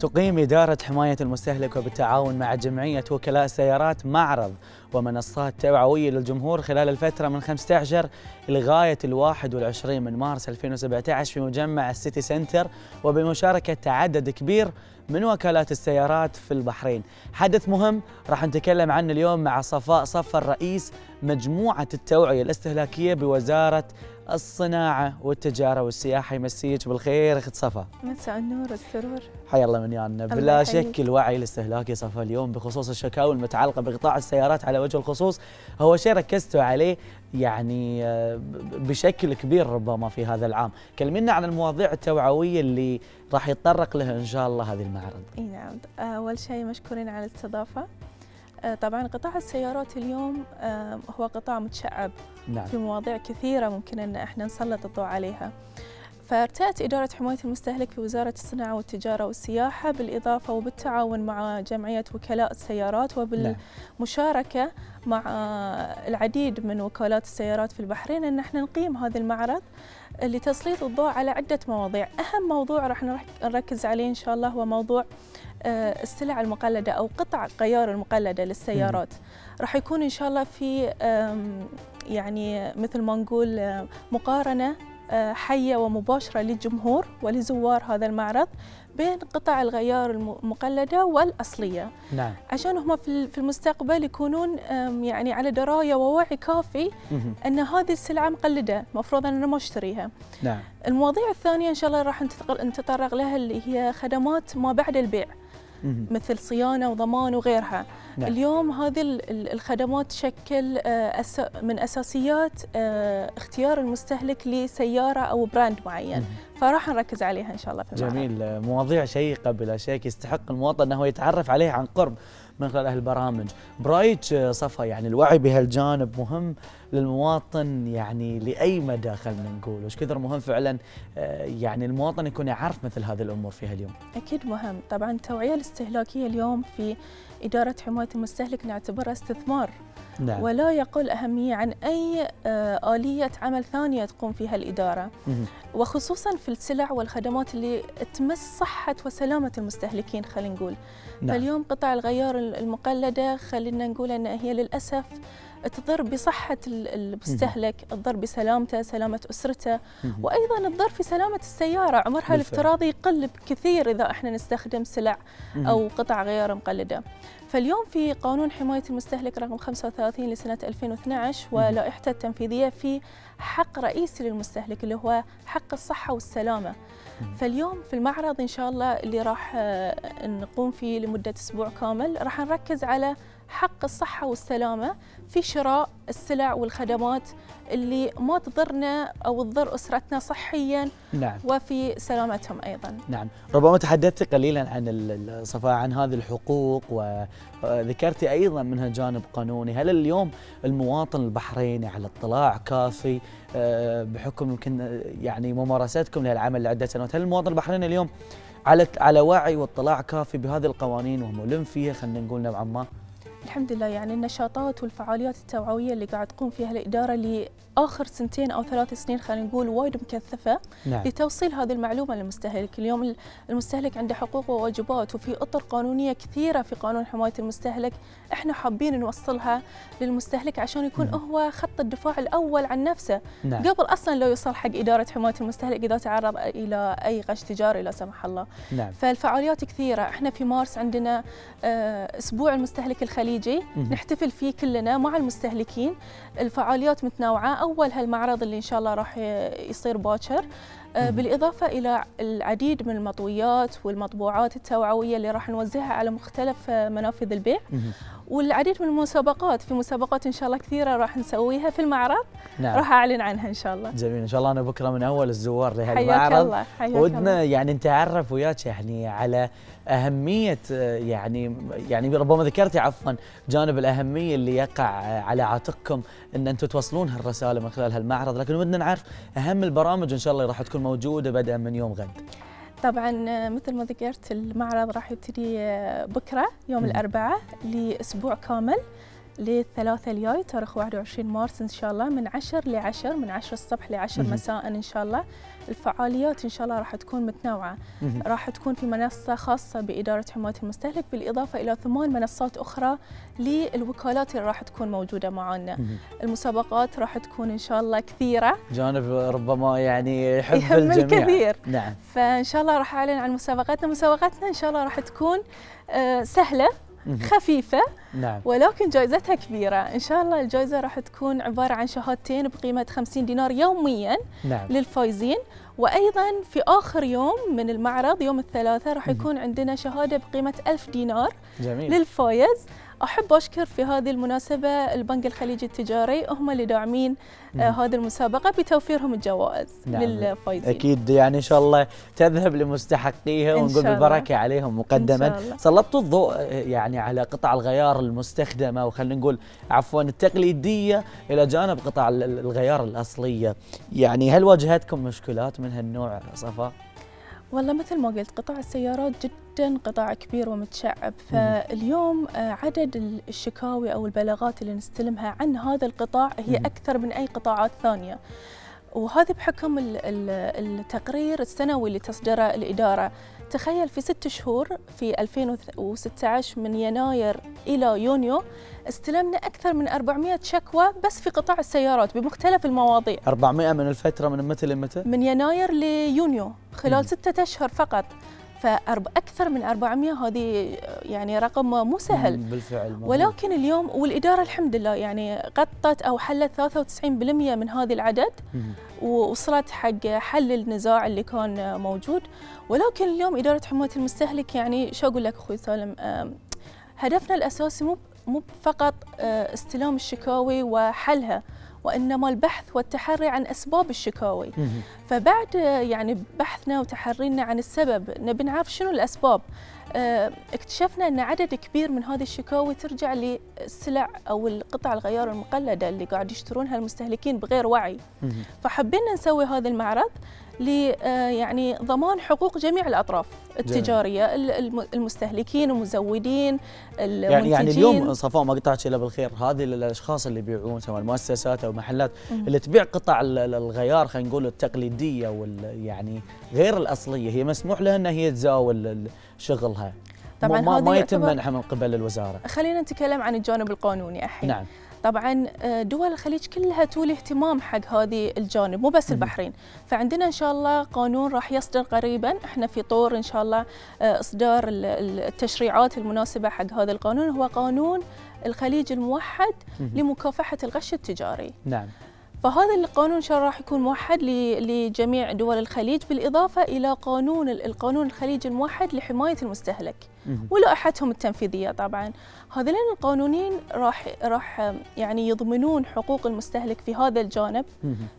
تقيم إدارة حماية المستهلك وبالتعاون مع جمعية وكلاء السيارات معرض ومنصات توعوية للجمهور خلال الفترة من 15 لغاية 21 من مارس 2017 في مجمع السيتي سنتر، وبمشاركة تعدد كبير من وكالات السيارات في البحرين. حدث مهم راح نتكلم عنه اليوم مع صفاء صفر، رئيس مجموعة التوعية الاستهلاكية بوزارة الصناعة والتجارة والسياحة. يمسيك بالخير اخت صفا. مساء النور والسرور. حيا الله من يانا. بلا شك الوعي الاستهلاكي صفا اليوم بخصوص الشكاوى المتعلقة بقطاع السيارات على وجه الخصوص هو شيء ركزتوا عليه يعني بشكل كبير ربما في هذا العام. كلمينا عن المواضيع التوعوية اللي راح يتطرق لها ان شاء الله هذه المعرض. اي نعم، اول شيء مشكورين على الاستضافة. طبعا قطاع السيارات اليوم هو قطاع متشعب، نعم، في مواضيع كثيرة ممكن أن احنا نسلط الضوء عليها. فارتأت إدارة حماية المستهلك في وزارة الصناعة والتجارة والسياحة بالإضافة وبالتعاون مع جمعية وكلاء السيارات وبالمشاركة مع العديد من وكالات السيارات في البحرين أن احنا نقيم هذا المعرض لتسليط الضوء على عدة مواضيع. أهم موضوع راح نركز عليه إن شاء الله هو موضوع السلع المقلدة أو قطع الغيار المقلدة للسيارات. راح يكون إن شاء الله في يعني مثل ما نقول مقارنة حية ومباشرة للجمهور ولزوار هذا المعرض بين قطع الغيار المقلدة والأصلية، نعم، عشان هم في المستقبل يكونون يعني على دراية ووعي كافي أن هذه السلعة مقلدة، المفروض أن أنا ما أشتريها. نعم. المواضيع الثانية إن شاء الله راح نتطرق لها اللي هي خدمات ما بعد البيع مثل صيانة وضمان وغيرها. نعم. اليوم هذه الخدمات تشكل من أساسيات اختيار المستهلك لسيارة أو براند معين، فراح نركز عليها إن شاء الله في المعرض. جميل، مواضيع شيقة بلا شك يستحق المواطن أنه يتعرف عليها عن قرب من خلال هالبرامج. برأيك صفا يعني الوعي بهالجانب مهم للمواطن يعني لأي مدى؟ خلينا نقول وش كثر مهم فعلا يعني المواطن يكون يعرف مثل هذه الأمور فيها اليوم. أكيد مهم. طبعا التوعية الاستهلاكية اليوم في إدارة حماية المستهلك نعتبرها استثمار، نعم، ولا يقل أهمية عن أي آلية عمل ثانية تقوم فيها الإدارة، وخصوصا في السلع والخدمات اللي تمس صحة وسلامة المستهلكين خلينا نقول. نعم. فاليوم قطع الغيار المقلدة خلينا نقول أن هي للأسف تضر بصحة المستهلك، تضر بسلامته، سلامة أسرته، وأيضا تضر في سلامة السيارة. عمرها الافتراضي يقل بكثير إذا احنا نستخدم سلع أو قطع غيار مقلدة. فاليوم في قانون حماية المستهلك رقم 35 لسنة 2012 ولائحته التنفيذية في حق رئيسي للمستهلك اللي هو حق الصحة والسلامة. فاليوم في المعرض إن شاء الله اللي راح نقوم فيه لمدة أسبوع كامل راح نركز على حق الصحة والسلامة في شراء السلع والخدمات اللي ما تضرنا أو تضر أسرتنا صحياً، نعم، وفي سلامتهم أيضاً. نعم. ربما تحدثت قليلاً عن صفاء عن هذه الحقوق وذكرت أيضاً منها جانب قانوني. هل اليوم المواطن البحريني على اطلاع كافي بحكم يمكن يعني ممارستكم للعمل لعدة سنوات، هل المواطن البحريني اليوم على وعي واطلاع كافي بهذه القوانين وملم فيها خلينا نقول نوعاً ما؟ الحمد لله، يعني النشاطات والفعاليات التوعوية اللي قاعد تقوم فيها الإدارة لآخر سنتين أو 3 سنين خلينا نقول وايد مكثفة، نعم، لتوصيل هذه المعلومة للمستهلك. اليوم المستهلك عنده حقوق وواجبات وفي إطر قانونية كثيرة في قانون حماية المستهلك، احنا حابين نوصلها للمستهلك عشان يكون هو خط الدفاع الأول عن نفسه، نعم، قبل أصلا لو يوصل حق إدارة حماية المستهلك إذا تعرض إلى أي غش تجاري لا سمح الله. نعم. فالفعاليات كثيرة. احنا في مارس عندنا أسبوع المستهلك الخليجي نحتفل فيه كلنا مع المستهلكين. الفعاليات متنوعة، أولها المعرض اللي إن شاء الله راح يصير باكر، بالإضافة إلى العديد من المطويات والمطبوعات التوعوية اللي راح نوزعها على مختلف منافذ البيع، والعديد من المسابقات. في مسابقات إن شاء الله كثيرة راح نسويها في المعرض، نعم، راح أعلن عنها إن شاء الله. جميل. إن شاء الله أنا بكرة من أول الزوار لهالمعرض ودنا يعني نتعرف وياك يعني على أهمية يعني ربما ذكرتي عفوا جانب الأهمية اللي يقع على عاتقكم أن أنتم توصلون هالرسالة من خلال هالمعرض، لكن ودنا نعرف أهم البرامج إن شاء الله راح تكون موجودة بدءا من يوم غد. طبعا مثل ما ذكرت المعرض راح يبتدي بكره يوم الأربعاء لأسبوع كامل للثلاثة الجاي تاريخ 21 مارس إن شاء الله من 10 ل 10، من 10 الصبح ل 10 مساء إن شاء الله. الفعاليات إن شاء الله راح تكون متنوعة، راح تكون في منصة خاصة بإدارة حماية المستهلك، بالإضافة إلى 8 منصات أخرى للوكالات اللي راح تكون موجودة معنا. المسابقات راح تكون إن شاء الله كثيرة، جانب ربما يعني يحب الجميع كثير. نعم، فإن شاء الله راح أعلن عن مسابقاتنا. مسابقاتنا إن شاء الله راح تكون سهلة خفيفة، نعم، ولكن جائزتها كبيرة إن شاء الله. الجائزة راح تكون عبارة عن شهادتين بقيمة 50 دينار يوميا، نعم، للفائزين. وأيضا في آخر يوم من المعرض يوم الثلاثاء راح يكون عندنا شهادة بقيمة 1000 دينار، جميل، للفائز. أحب أشكر في هذه المناسبة البنك الخليجي التجاري، هم اللي داعمين هذه المسابقة بتوفيرهم الجوائز، نعم، للفائزين. أكيد يعني إن شاء الله تذهب لمستحقيها، ونقول بالبركة عليهم مقدما. سلطوا الضوء يعني على قطع الغيار المستخدمة، وخلينا نقول عفوا التقليدية، إلى جانب قطع الغيار الأصلية. يعني هل واجهتكم مشكلات من هالنوع صفاء؟ والله مثل ما قلت، قطاع السيارات جدا قطاع كبير ومتشعب، فاليوم عدد الشكاوي أو البلاغات اللي نستلمها عن هذا القطاع هي أكثر من أي قطاعات ثانية، وهذا بحكم التقرير السنوي اللي تصدره الإدارة. تخيل في 6 شهور في 2016 من يناير إلى يونيو استلمنا أكثر من 400 شكوى بس في قطاع السيارات بمختلف المواضيع. 400 من الفترة من متى لمتى؟ من يناير ليونيو، خلال 6 أشهر فقط. فأكثر من 400 هذه يعني رقم مو سهل بالفعل. ولكن اليوم والإدارة الحمد لله يعني غطت أو حلت 93% من هذا العدد، ووصلت حق حل النزاع اللي كان موجود. ولكن اليوم إدارة حماية المستهلك يعني شو أقول لك أخوي سالم، هدفنا الأساسي مو فقط استلام الشكاوي وحلها، وإنما البحث والتحري عن أسباب الشكاوي. فبعد يعني بحثنا وتحرينا عن السبب، نبي نعرف شنو الأسباب. اكتشفنا أن عدد كبير من هذه الشكاوي ترجع للسلع أو القطع الغيار المقلدة اللي قاعد يشترونها المستهلكين بغير وعي. فحبينا نسوي هذا المعرض يعني ضمان حقوق جميع الأطراف التجارية، المستهلكين، المزودين، المنتجين. يعني اليوم صفاء ما قطعتش إلا بالخير، هذه الأشخاص اللي يبيعون سواء مؤسسات أو محلات اللي تبيع قطع الغيار خلينا نقول التقليدية يعني غير الأصلية، هي مسموح لها أن هي تزاول شغلها طبعا، ما يتم منعها من قبل الوزارة. خلينا نتكلم عن الجانب القانوني الحين. نعم. طبعا دول الخليج كلها تولي اهتمام حق هذه الجانب، مو بس البحرين. فعندنا ان شاء الله قانون راح يصدر قريبا، احنا في طور ان شاء الله اصدار التشريعات المناسبة حق هذا القانون، هو قانون الخليج الموحد لمكافحة الغش التجاري. نعم. فهذا القانون إن شاء الله راح يكون موحد لجميع دول الخليج، بالإضافة إلى القانون الخليجي الموحد لحماية المستهلك ولائحتهم التنفيذية. طبعا هذين القانونين راح يعني يضمنون حقوق المستهلك في هذا الجانب،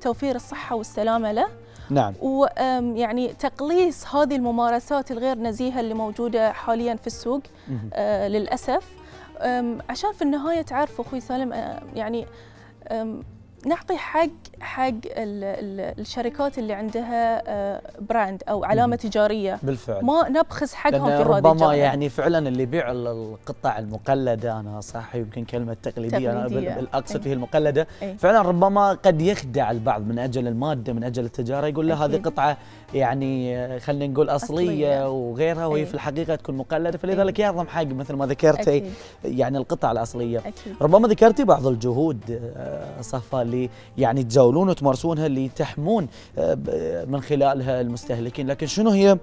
توفير الصحة والسلامة له، نعم، ويعني تقليص هذه الممارسات الغير نزيهة اللي موجودة حاليا في السوق للأسف. عشان في النهاية تعرف أخوي سالم يعني نعطي حق الشركات اللي عندها براند او علامه تجاريه، بالفعل ما نبخس حقهم في هذا الجانب. ربما يعني فعلا اللي يبيع القطع المقلده، انا صح يمكن كلمه تقليديه، انا الاقصد فيه المقلده، فعلا ربما قد يخدع البعض من اجل الماده، من اجل التجاره، يقول له هذه قطعه يعني خلينا نقول أصلية وغيرها، وهي في الحقيقه تكون مقلده. فلذلك يعظم حق مثل ما ذكرتي يعني القطع الاصليه. ربما ذكرتي بعض الجهود صفاء اللي يعني تزاولون وتمارسونها اللي تحمون من خلالها المستهلكين، لكن شنو هي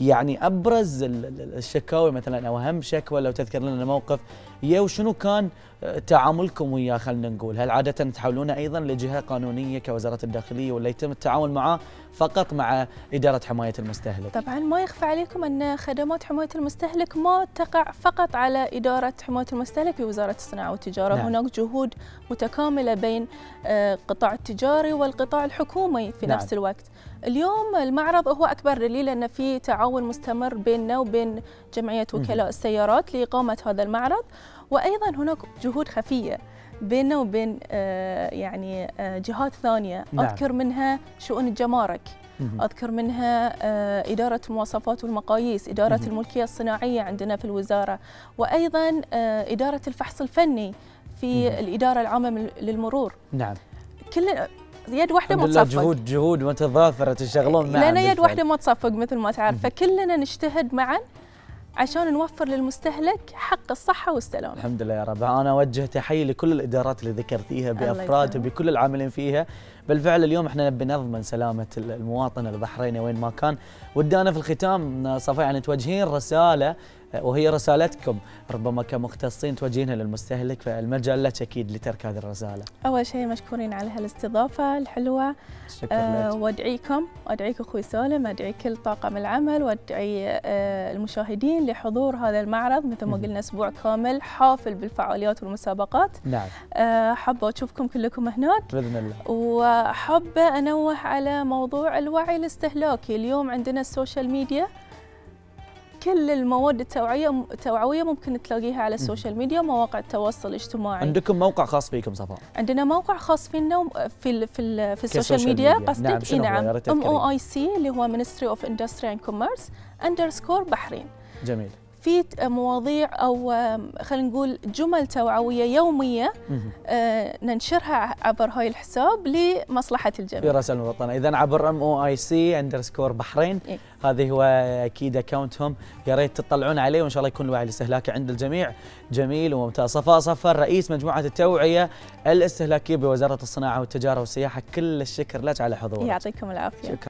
يعني ابرز الشكاوي مثلا او اهم شكوى لو تذكر لنا موقف يا، وشنو كان تعاملكم وياه خلينا نقول؟ هل عاده تحولونه ايضا لجهه قانونيه كوزاره الداخليه، ولا يتم التعامل معه فقط مع اداره حمايه المستهلك؟ طبعا ما يخفى عليكم ان خدمات حمايه المستهلك ما تقع فقط على اداره حمايه المستهلك بوزاره الصناعه والتجاره، نعم. هناك جهود متكامله بين القطاع التجاري والقطاع الحكومي في نفس الوقت. اليوم المعرض هو أكبر دليل أن في تعاون مستمر بيننا وبين جمعية وكلاء السيارات لإقامة هذا المعرض، وأيضا هناك جهود خفية بيننا وبين يعني جهات ثانية. أذكر منها شؤون الجمارك، أذكر منها إدارة المواصفات والمقاييس، إدارة الملكية الصناعية عندنا في الوزارة، وأيضا إدارة الفحص الفني في الإدارة العامة للمرور. نعم. كل يد واحدة ما تصفق. جهود متضافرة تشتغلون معاً. لأن يد واحدة ما تصفق مثل ما تعرف، فكلنا نجتهد معاً عشان نوفر للمستهلك حق الصحة والسلامة. الحمد لله يا رب. أنا أوجه تحية لكل الإدارات اللي ذكرتيها بأفراد وبكل العاملين فيها. بالفعل اليوم احنا نبي نضمن سلامة المواطن البحريني وين ما كان. ودي أنا في الختام صفاء يعني توجهين رسالة، وهي رسالتكم ربما كمختصين توجهينها للمستهلك، فالمجال لك اكيد لترك هذه الرساله. اول شيء مشكورين على هالاستضافه الحلوه. شكرا لك. وادعيكم، وادعيك اخوي سالم، ادعي كل طاقم العمل، وادعي المشاهدين لحضور هذا المعرض. مثل ما قلنا اسبوع كامل حافل بالفعاليات والمسابقات. نعم. حابه اشوفكم كلكم هناك باذن الله. وحابه انوه على موضوع الوعي الاستهلاكي. اليوم عندنا السوشيال ميديا، كل المواد التوعوية ممكن تلاقيها على السوشيال ميديا ومواقع التواصل الاجتماعي. عندكم موقع خاص فيكم صفاء؟ عندنا موقع خاص فينا في السوشيال ميديا قصدك. نعم. MOIC اللي هو Ministry of Industry and Commerce _ بحرين. جميل. في مواضيع أو خلينا نقول جمل توعوية يومية ننشرها عبر هاي الحساب لمصلحة الجميع في رسائل الوطنية. إذن عبر MOIC_ بحرين. إيه؟ هذه هو أكيد أكاونتهم، يا ريت تطلعون عليه وإن شاء الله يكون الوعي الاستهلاكي عند الجميع. جميل وممتاز. صفاء صفر رئيس مجموعة التوعية الاستهلاكية بوزارة الصناعة والتجارة والسياحة، كل الشكر لك على حضورك. يعطيكم العافية. شكرا.